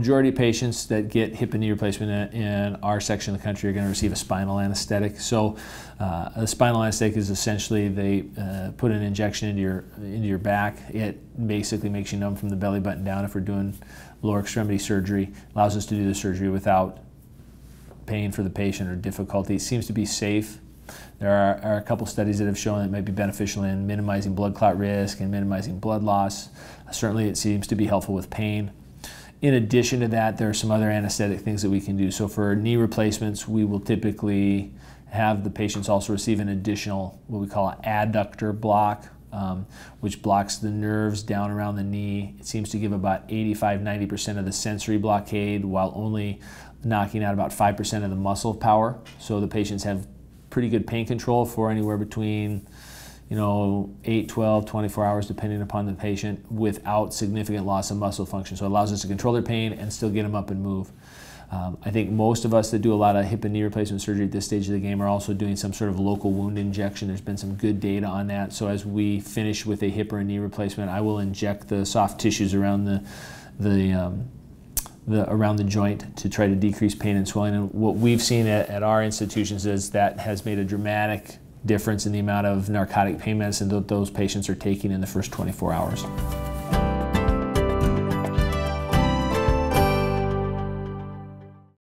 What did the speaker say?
majority of patients that get hip and knee replacement in our section of the country are going to receive a spinal anesthetic. So a spinal anesthetic is essentially they put an injection into your back. It basically makes you numb from the belly button down. If we're doing lower extremity surgery, allows us to do the surgery without pain for the patient or difficulty. It seems to be safe. There are a couple studies that have shown it may be beneficial in minimizing blood clot risk and minimizing blood loss. Certainly it seems to be helpful with pain. In addition to that, there are some other anesthetic things that we can do. So for knee replacements, we will typically have the patients also receive an additional, what we call an adductor block, which blocks the nerves down around the knee. It seems to give about 85–90% of the sensory blockade while only knocking out about 5% of the muscle power. So the patients have pretty good pain control for anywhere between 8, 12, 24 hours depending upon the patient without significant loss of muscle function. So it allows us to control their pain and still get them up and move. I think most of us that do a lot of hip and knee replacement surgery at this stage of the game are also doing some sort of local wound injection. There's been some good data on that. So as we finish with a hip or a knee replacement, I will inject the soft tissues around the joint to try to decrease pain and swelling. And what we've seen at our institutions is that has made a dramatic difference in the amount of narcotic pain medicine that those patients are taking in the first 24 hours.